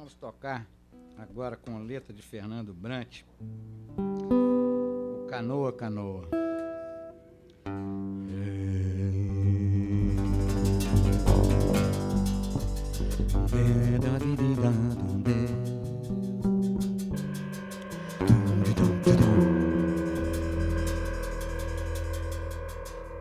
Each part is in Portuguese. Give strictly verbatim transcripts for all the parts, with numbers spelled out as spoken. vamos tocar agora com a letra de Fernando Brant, o Canoa Canoa. Canoa,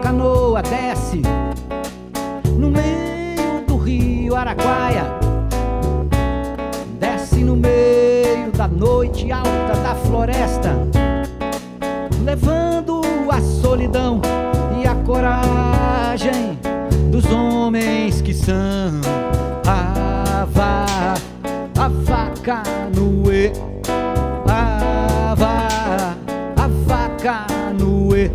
canoa, desce no meio do rio Araguaia. Desce no meio da noite alta da floresta, levando a solidão e a coragem dos homens que são a vaca, a vaca noê, a vaca, a vaca noê.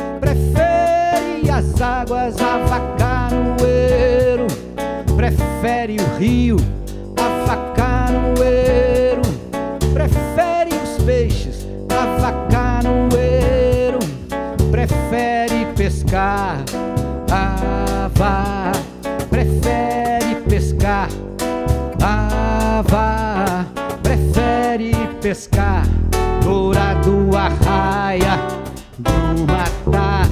Canoeiro prefere as águas, a vaca canoeiro prefere o rio, a vaca canoeiro prefere os peixes, a vaca canoeiro prefere pescar, a vá prefere pescar, a vá prefere pescar. Dourado, arraia do Matá,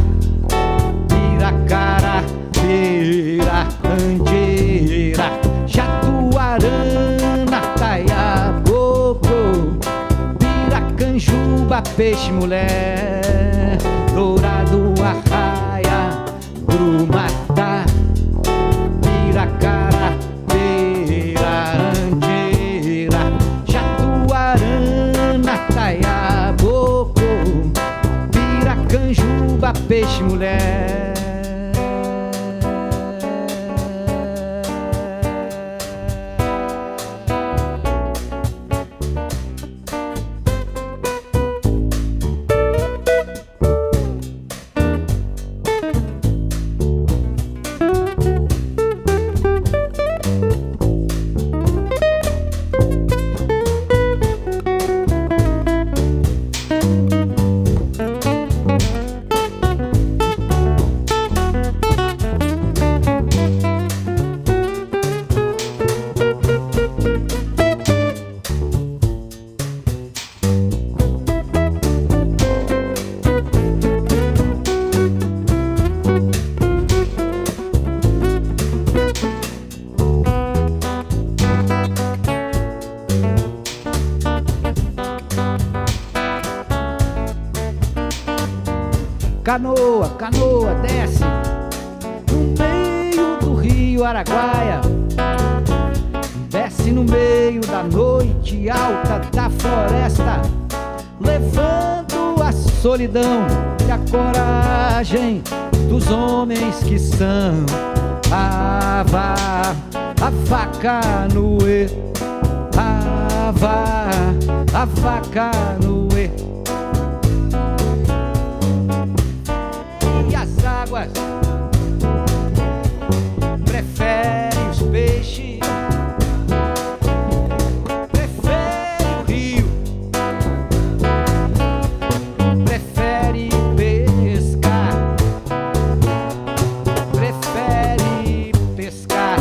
Piracara, Piracangueira, Jatuarana, Taiabobô, Piracanjuba, peixe mulher. Dourado, arraia do Matá, Piracara, Piracangueira, Jatuarana, Taiabobô, Piracanjuba, peixe mulher. Canoa, canoa, desce no meio do rio Araguaia. Desce no meio da noite alta da floresta, levando a solidão e a coragem dos homens que são a vaca, a vaca canoa, a vaca, a vaca canoa. Águas prefere os peixes, prefere o rio, prefere pescar, prefere pescar,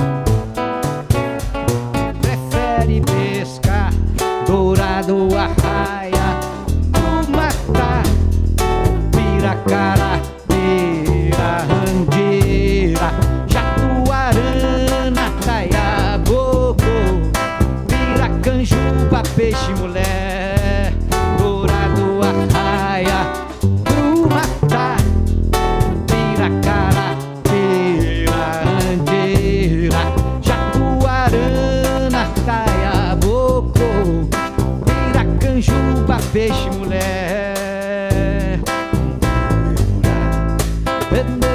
prefere pescar. Dourado, arraia It